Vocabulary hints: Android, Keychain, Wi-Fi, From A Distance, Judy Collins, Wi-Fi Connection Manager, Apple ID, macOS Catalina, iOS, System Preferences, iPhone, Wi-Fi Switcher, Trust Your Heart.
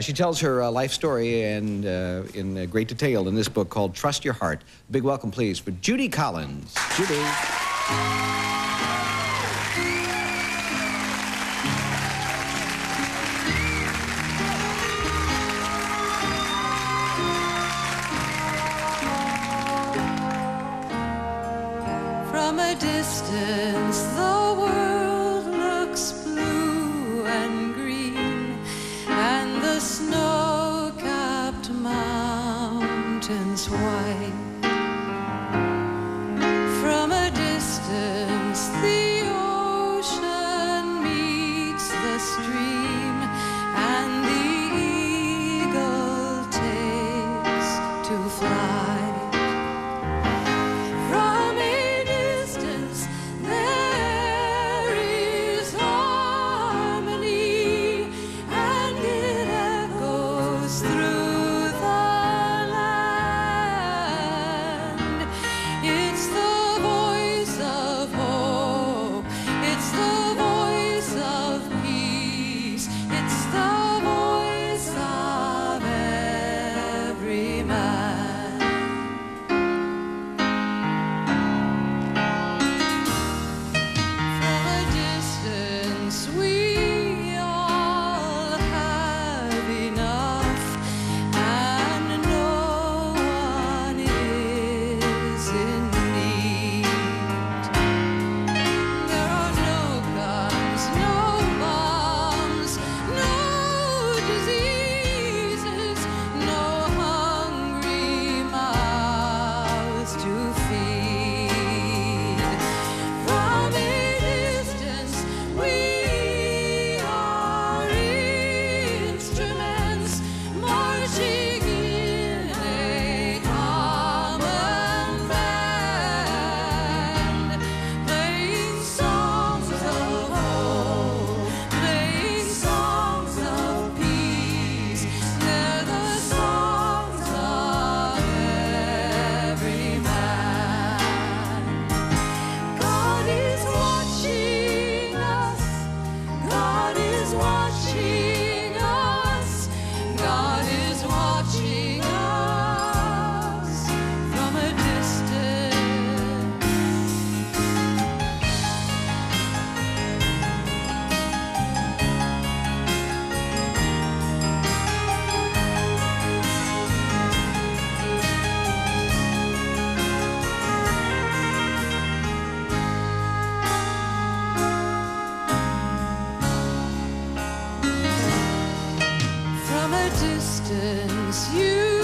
She tells her life story and in great detail in this book called Trust Your Heart. Big welcome, please, for Judy Collins. Judy. From a distance, the world looks blue and green, and the snow-capped mountains white. From a distance, the ocean meets the stream, and the eagle takes to fly. You